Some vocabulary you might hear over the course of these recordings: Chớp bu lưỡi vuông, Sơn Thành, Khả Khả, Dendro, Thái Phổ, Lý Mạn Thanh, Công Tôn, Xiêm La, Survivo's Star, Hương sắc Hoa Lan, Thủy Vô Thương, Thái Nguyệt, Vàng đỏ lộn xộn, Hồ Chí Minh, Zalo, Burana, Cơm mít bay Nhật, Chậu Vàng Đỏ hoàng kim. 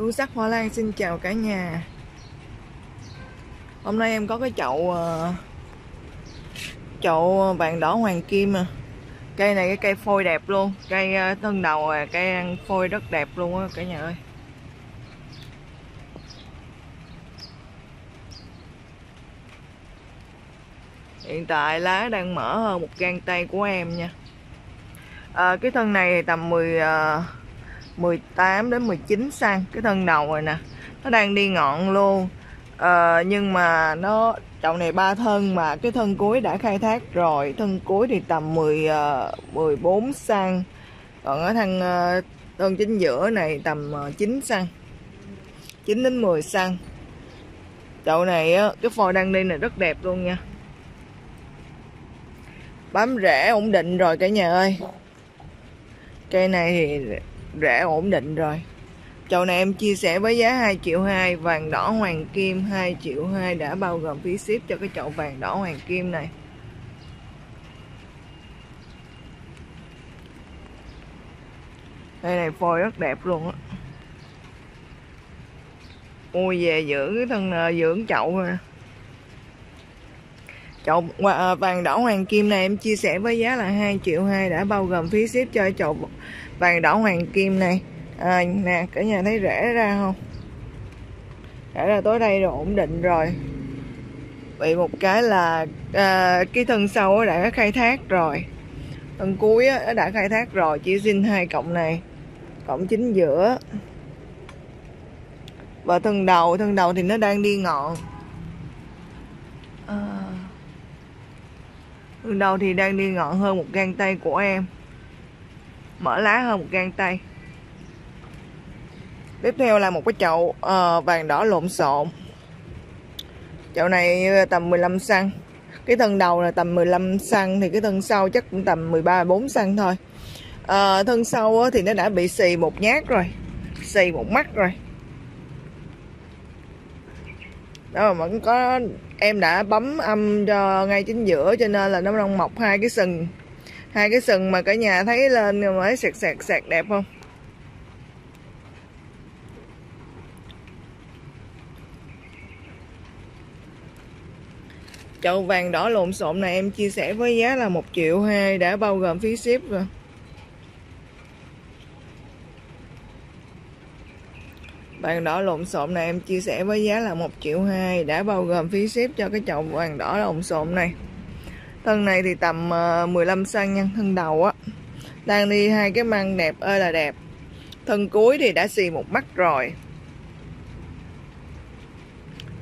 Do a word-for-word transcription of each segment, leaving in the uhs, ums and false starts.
Hương sắc Hoa Lan xin chào cả nhà. Hôm nay em có cái chậu chậu vàng đỏ hoàng kim à. Cây này cái cây phôi đẹp luôn, cây thân đầu à, cây phôi rất đẹp luôn á cả nhà ơi. Hiện tại lá đang mở hơn một gang tay của em nha. À, cái thân này tầm mười, mười tám đến mười chín xăng-ti-mét, cái thân đầu rồi nè. Nó đang đi ngọn luôn. À, nhưng mà nó chậu này ba thân mà cái thân cuối đã khai thác rồi, thân cuối thì tầm mười, mười bốn xăng-ti-mét. Còn ở thân thân chính giữa này tầm chín xăng-ti-mét. chín đến mười xăng-ti-mét. Chậu này cái phôi đang đi này rất đẹp luôn nha. Bám rễ ổn định rồi cả nhà ơi. Cây này thì rễ ổn định rồi. Chậu này em chia sẻ với giá hai triệu hai. Vàng đỏ hoàng kim hai triệu hai đã bao gồm phí ship cho cái chậu vàng đỏ hoàng kim này. Đây này phôi rất đẹp luôn á. Mua về dưỡng cái thân dưỡng chậu rồi. Chậu vàng đỏ hoàng kim này em chia sẻ với giá là hai triệu hai đã bao gồm phí ship cho chậu vàng đỏ hoàng kim này. À, nè cả nhà thấy rễ ra không? Rễ ra tối đây rồi, ổn định rồi. Bị một cái là à, cái thân sau đã khai thác rồi, thân cuối đã khai thác rồi. Chỉ xin hai cọng này, cọng chính giữa và thân đầu. Thân đầu thì nó đang đi ngọn. À, từ đầu thì đang đi ngọn hơn một gang tay của em, mở lá hơn một gang tay. Tiếp theo là một cái chậu uh, vàng đỏ lộn xộn. Chậu này tầm mười lăm xăng-ti-mét, cái thân đầu là tầm mười lăm xăng-ti-mét thì cái thân sau chắc cũng tầm mười ba bốn xăng-ti-mét thôi. Uh, thân sau thì nó đã bị xì một nhát rồi, xì một mắt rồi. Đó mà vẫn có, em đã bấm âm cho ngay chính giữa cho nên là nó đang mọc hai cái sừng, hai cái sừng mà cả nhà thấy lên rồi mới sạc sạc sạc đẹp không? Chậu vàng đỏ lộn xộn này em chia sẻ với giá là một triệu hai đã bao gồm phí ship rồi. Vàng đỏ lộn xộn này em chia sẻ với giá là một triệu hai đã bao gồm phí ship cho cái chậu vàng đỏ lộn xộn này. Thân này thì tầm mười lăm xăng-ti-mét nha, thân đầu á. Đang đi hai cái măng đẹp ơi là đẹp. Thân cuối thì đã xì một mắt rồi.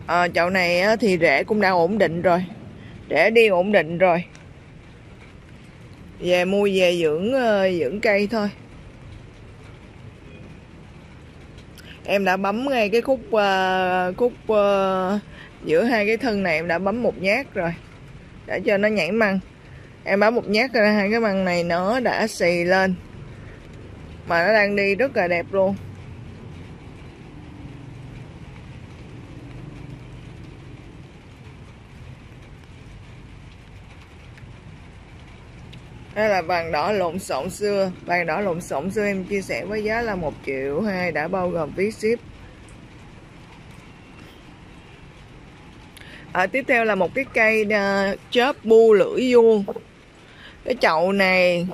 À, chậu này thì rễ cũng đã ổn định rồi. Rễ đi ổn định rồi. Về mua về dưỡng dưỡng cây thôi. Em đã bấm ngay cái khúc uh, khúc uh, giữa hai cái thân này em đã bấm một nhát rồi để cho nó nhảy măng. Em bấm một nhát ra hai cái măng này nó đã xì lên mà nó đang đi rất là đẹp luôn. Đây là vàng đỏ lộn xộn xưa. Vàng đỏ lộn xộn xưa em chia sẻ với giá là một triệu hai đã bao gồm phí ship. À, tiếp theo là một cái cây uh, chớp bu lưỡi vuông. Cái chậu này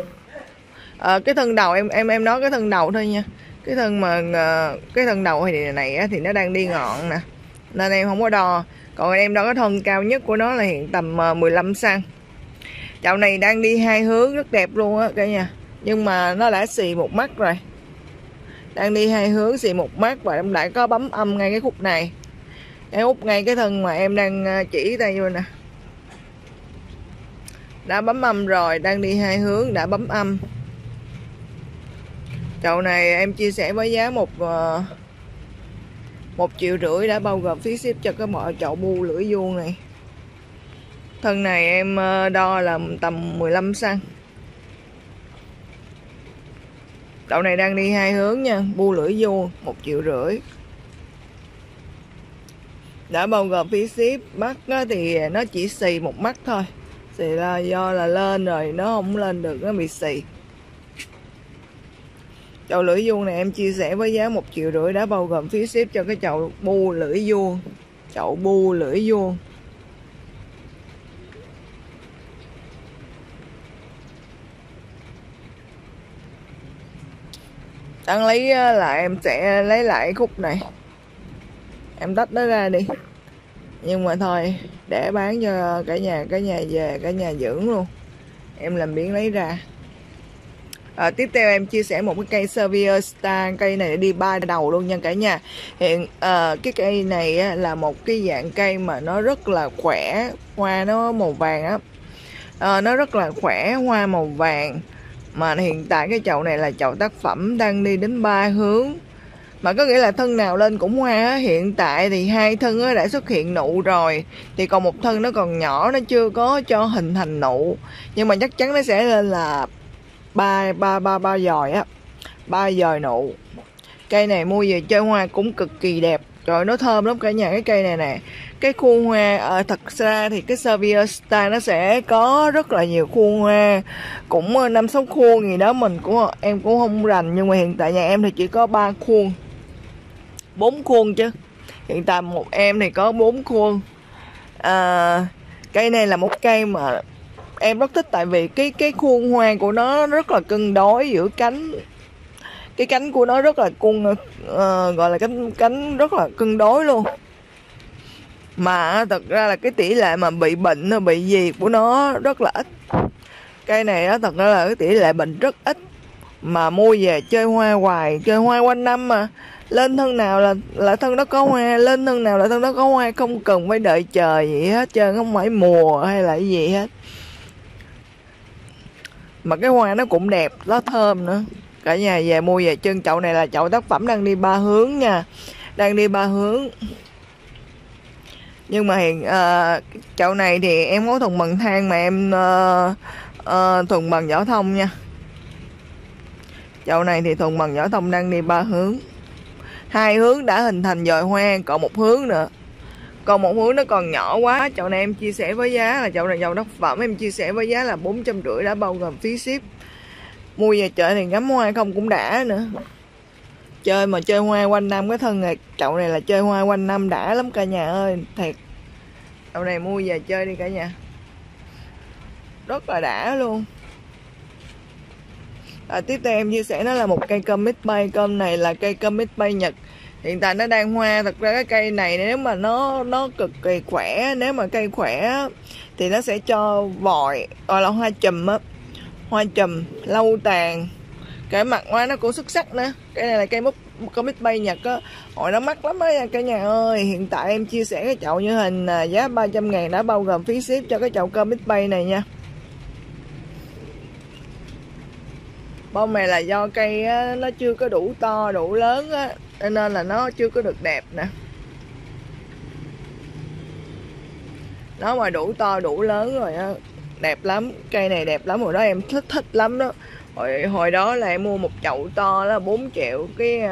à, cái thân đầu em em em nói cái thân đầu thôi nha. Cái thân mà uh, cái thân đầu này, này thì nó đang đi ngọn nè. Nên em không có đo. Còn em đo cái thân cao nhất của nó là hiện tầm uh, mười lăm xăng-ti-mét. Chậu này đang đi hai hướng rất đẹp luôn á cả nhà. Nhưng mà nó đã xì một mắt rồi. Đang đi hai hướng xì một mắt và em lại có bấm âm ngay cái khúc này. Em úp ngay cái thân mà em đang chỉ tay vô nè. Đã bấm âm rồi, đang đi hai hướng đã bấm âm. Chậu này em chia sẻ với giá một một triệu rưỡi đã bao gồm phí ship cho cái bộ chậu bu lưỡi vuông này. Thân này em đo là tầm mười lăm xăng-ti-mét. Đậu này đang đi hai hướng nha. Bu lưỡi vuông một triệu rưỡi đã bao gồm phí ship. Mắt thì nó chỉ xì một mắt thôi. Xì là do là lên rồi, nó không lên được, nó bị xì. Chậu lưỡi vuông này em chia sẻ với giá một triệu rưỡi đã bao gồm phí ship cho cái chậu bu lưỡi vuông. Chậu bu lưỡi vuông. Đang lấy là em sẽ lấy lại khúc này. Em tách nó ra đi. Nhưng mà thôi, để bán cho cả nhà, cả nhà về, cả nhà dưỡng luôn. Em làm biếng lấy ra. À, tiếp theo em chia sẻ một cái cây Survivo's Star. Cây này đi ba đầu luôn nha cả nhà. Hiện à, cái cây này là một cái dạng cây mà nó rất là khỏe. Hoa nó màu vàng á, à, nó rất là khỏe, hoa màu vàng. Mà hiện tại cái chậu này là chậu tác phẩm, đang đi đến ba hướng. Mà có nghĩa là thân nào lên cũng hoa á. Hiện tại thì hai thân đã xuất hiện nụ rồi, thì còn một thân nó còn nhỏ, nó chưa có cho hình thành nụ. Nhưng mà chắc chắn nó sẽ lên là ba ba ba ba giòi á, ba giòi nụ. Cây này mua về chơi hoa cũng cực kỳ đẹp, rồi nó thơm lắm cả nhà. Cái cây này nè, cái khuôn hoa à, thật ra thì cái Survivo's Star nó sẽ có rất là nhiều khuôn hoa, cũng năm sáu khuôn gì đó, mình cũng em cũng không rành, nhưng mà hiện tại nhà em thì chỉ có ba khuôn, bốn khuôn chứ. Hiện tại một em thì có bốn khuôn. À, cây này là một cây mà em rất thích, tại vì cái cái khuôn hoa của nó rất là cân đối giữa cánh. Cái cánh của nó rất là cun, uh, gọi là cánh cánh rất là cân đối luôn. Mà thật ra là cái tỷ lệ mà bị bệnh, bị gì của nó rất là ít. Cây này đó, thật ra là cái tỷ lệ bệnh rất ít. Mà mua về chơi hoa hoài, chơi hoa quanh năm mà. Lên thân nào là, là thân đó có hoa, lên thân nào là thân đó có hoa. Không cần phải đợi chờ gì hết trơn, không phải mùa hay là cái gì hết. Mà cái hoa nó cũng đẹp, nó thơm nữa. Cả nhà về mua về chân. Chậu này là chậu tác phẩm, đang đi ba hướng nha. Đang đi ba hướng. Nhưng mà hiện uh, chậu này thì em có thùng bằng thang, mà em uh, uh, thùng bằng vỏ thông nha. Chậu này thì thùng bằng vỏ thông, đang đi ba hướng. Hai hướng đã hình thành dòi hoa, còn một hướng nữa. Còn một hướng nó còn nhỏ quá. Chậu này em chia sẻ với giá là chậu này chậu tác phẩm, em chia sẻ với giá là bốn trăm rưỡi đã bao gồm phí ship. Mua về chợ thì ngắm hoa không cũng đã nữa. Chơi mà chơi hoa quanh năm, cái thân này, chậu này là chơi hoa quanh năm đã lắm cả nhà ơi, thiệt. Chậu này mua về chơi đi cả nhà, rất là đã luôn. À, tiếp theo em chia sẻ nó là một cây cơm mít bay. Cơm này là cây cơm mít bay Nhật. Hiện tại nó đang hoa. Thật ra cái cây này nếu mà nó nó cực kỳ khỏe, nếu mà cây khỏe thì nó sẽ cho vòi, gọi là hoa chùm á, hoa chùm lâu tàn. Cái mặt hoa nó cũng xuất sắc nữa. Cái này là cây mít, cơm mít bay Nhật á, hồi nó mắc lắm đó nha cả nhà ơi. Hiện tại em chia sẻ cái chậu như hình giá ba trăm ngàn đã bao gồm phí ship cho cái chậu cơm mít bay này nha. Bông này là do cây á, nó chưa có đủ to đủ lớn á, nên là nó chưa có được đẹp nè. Nó mà đủ to đủ lớn rồi á, đẹp lắm. Cây này đẹp lắm, hồi đó em thích thích lắm đó. Hồi, hồi đó là em mua một chậu to là bốn triệu, cái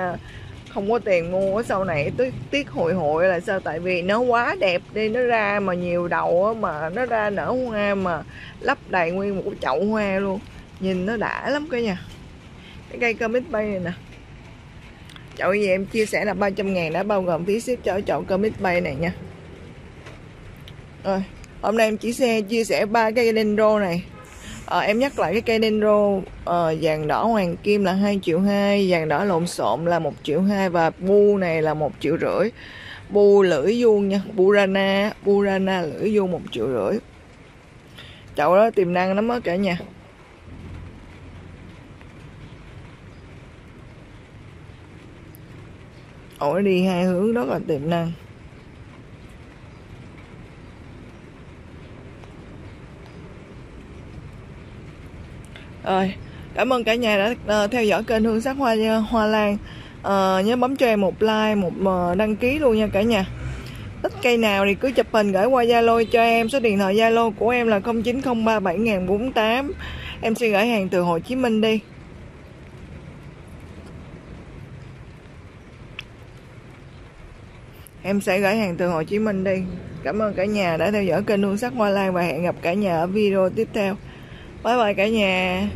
không có tiền mua. Sau này tiếc, tiếc hồi hội là sao, tại vì nó quá đẹp đi, nó ra mà nhiều đầu á, mà nó ra nở hoa mà lấp đầy nguyên một chậu hoa luôn. Nhìn nó đã lắm cả nhà. Cái cây cơm mít bay này nè, chậu gì em chia sẻ là ba trăm ngàn đã bao gồm phí ship cho chậu cơm mít bay này nha. Rồi, hôm nay em chỉ xe chia sẻ ba cây Dendro này. À, em nhắc lại cái cây Dendro uh, vàng đỏ hoàng kim là hai triệu hai, vàng đỏ lộn xộn là một triệu hai, và bu này là một triệu rưỡi. Bu lưỡi vuông nha, Burana, Burana lưỡi vuông một triệu rưỡi. Chậu đó tiềm năng lắm đó cả nhà. Ổ đi hai hướng rất là tiềm năng. Rồi, cảm ơn cả nhà đã uh, theo dõi kênh Hương Sắc Hoa Hoa Lan. Uh, nhớ bấm cho em một like, một uh, đăng ký luôn nha cả nhà. Thích cây nào thì cứ chụp hình gửi qua Zalo cho em. Số điện thoại Zalo của em là không chín không ba bảy không bốn tám. Em sẽ gửi hàng từ Hồ Chí Minh đi. Em sẽ gửi hàng từ Hồ Chí Minh đi. Cảm ơn cả nhà đã theo dõi kênh Hương Sắc Hoa Lan và hẹn gặp cả nhà ở video tiếp theo. Bye bye cả nhà.